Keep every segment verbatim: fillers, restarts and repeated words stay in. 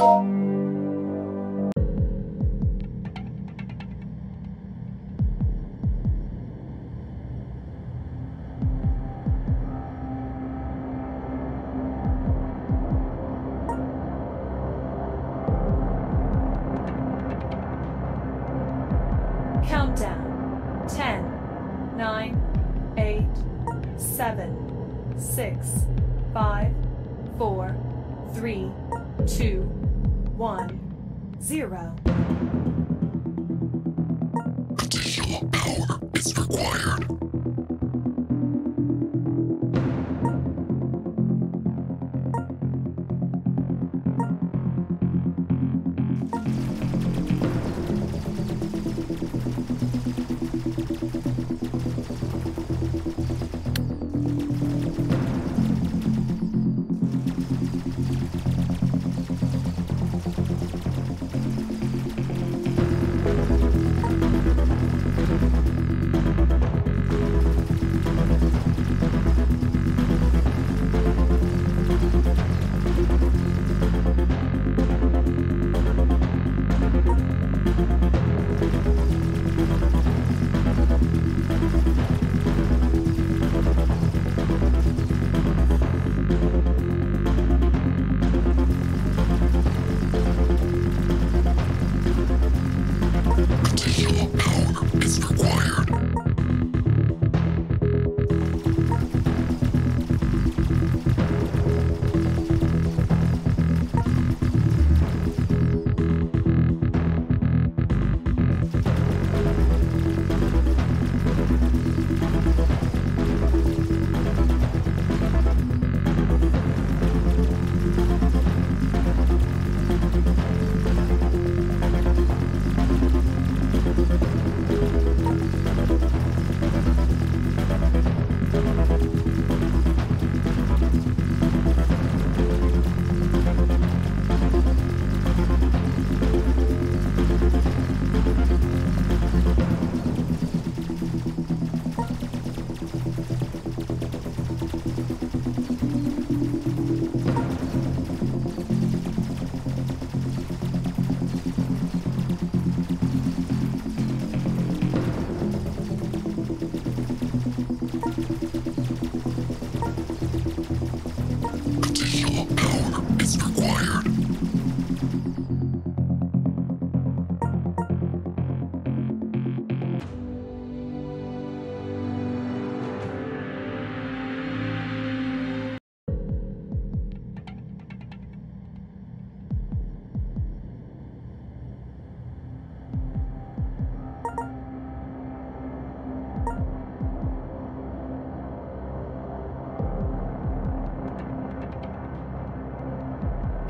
Countdown. Ten, nine, eight, seven, six, five, four, three, two, one, zero. Additional power is required.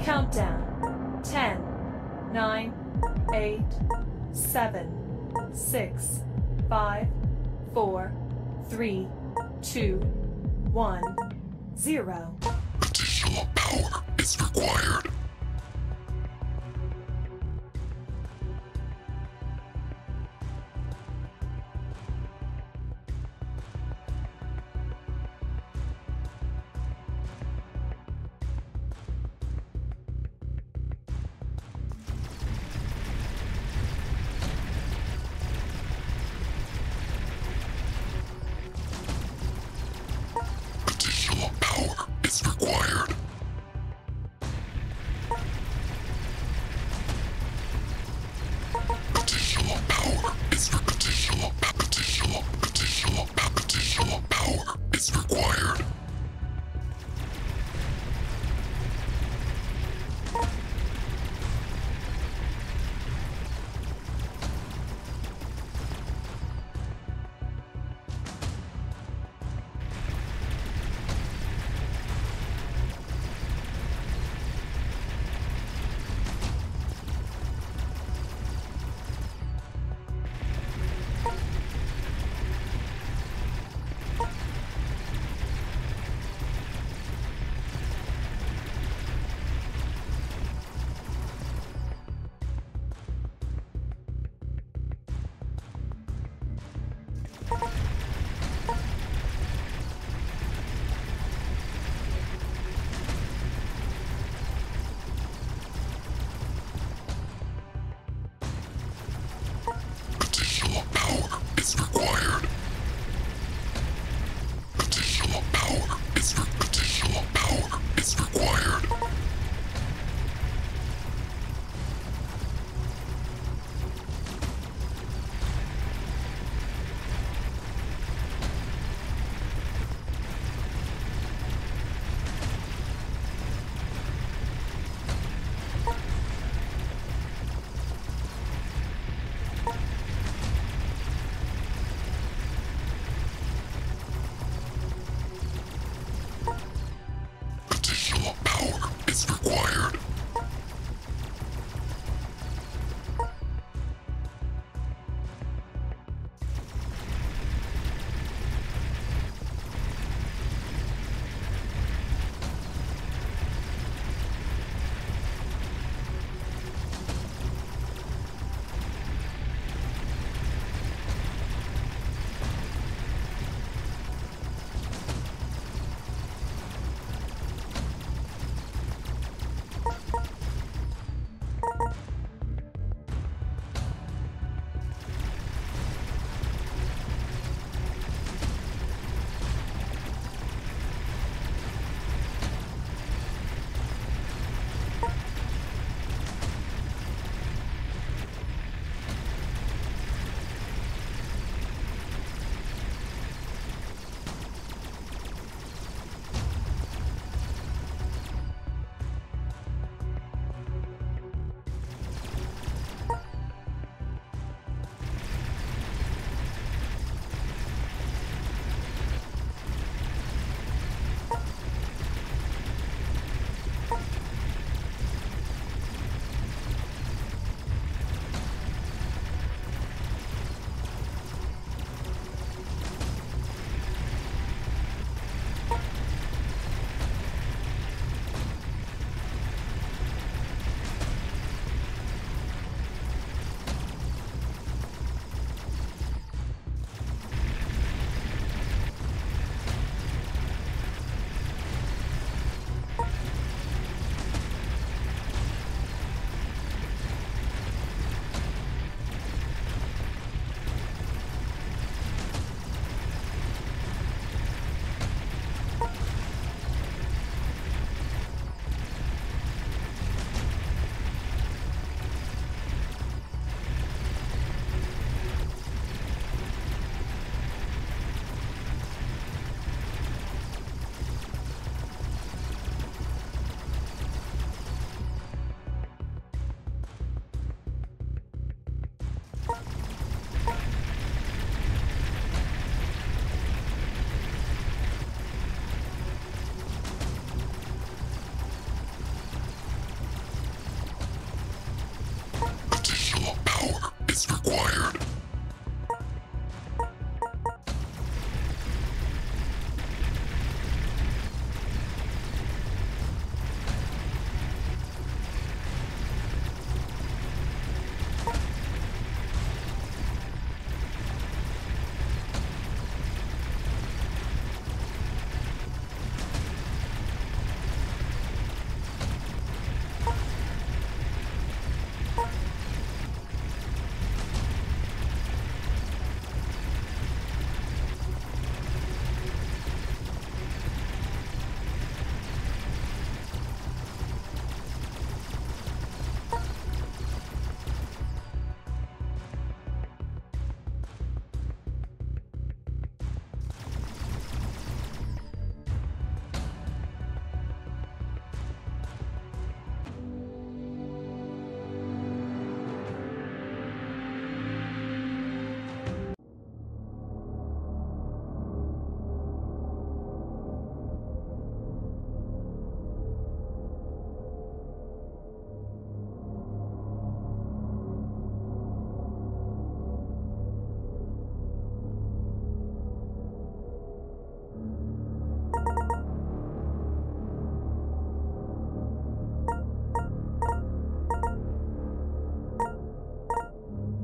Countdown. Ten, nine, eight, seven, six, five, four, three, two, one, zero. Additional power is required. Additional power is required.